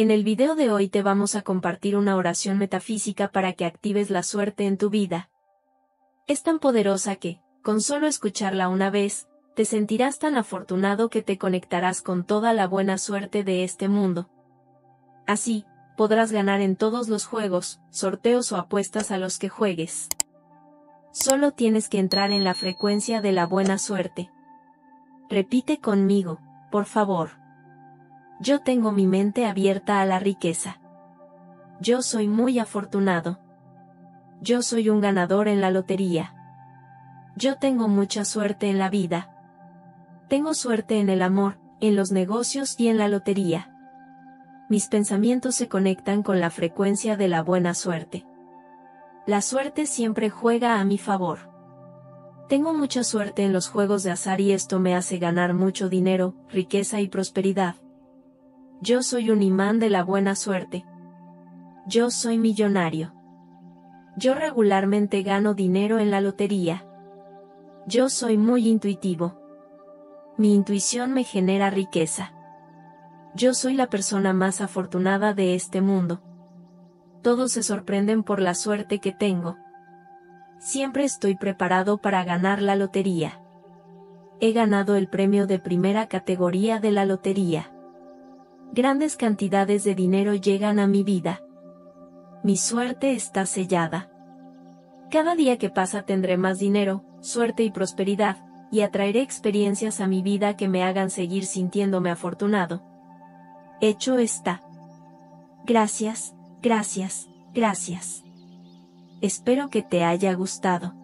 En el video de hoy te vamos a compartir una oración metafísica para que actives la suerte en tu vida. Es tan poderosa que, con solo escucharla una vez, te sentirás tan afortunado que te conectarás con toda la buena suerte de este mundo. Así, podrás ganar en todos los juegos, sorteos o apuestas a los que juegues. Solo tienes que entrar en la frecuencia de la buena suerte. Repite conmigo, por favor. Yo tengo mi mente abierta a la riqueza. Yo soy muy afortunado. Yo soy un ganador en la lotería. Yo tengo mucha suerte en la vida. Tengo suerte en el amor, en los negocios y en la lotería. Mis pensamientos se conectan con la frecuencia de la buena suerte. La suerte siempre juega a mi favor. Tengo mucha suerte en los juegos de azar y esto me hace ganar mucho dinero, riqueza y prosperidad. Yo soy un imán de la buena suerte. Yo soy millonario. Yo regularmente gano dinero en la lotería. Yo soy muy intuitivo. Mi intuición me genera riqueza. Yo soy la persona más afortunada de este mundo. Todos se sorprenden por la suerte que tengo. Siempre estoy preparado para ganar la lotería. He ganado el premio de primera categoría de la lotería. Grandes cantidades de dinero llegan a mi vida. Mi suerte está sellada. Cada día que pasa tendré más dinero, suerte y prosperidad, y atraeré experiencias a mi vida que me hagan seguir sintiéndome afortunado. Hecho está. Gracias, gracias, gracias. Espero que te haya gustado.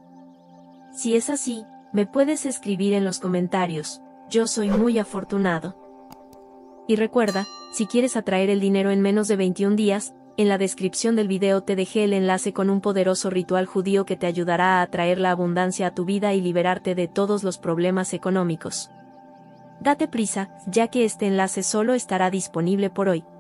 Si es así, me puedes escribir en los comentarios, yo soy muy afortunado. Y recuerda, si quieres atraer el dinero en menos de 21 días, en la descripción del video te dejé el enlace con un poderoso ritual judío que te ayudará a atraer la abundancia a tu vida y liberarte de todos los problemas económicos. Date prisa, ya que este enlace solo estará disponible por hoy.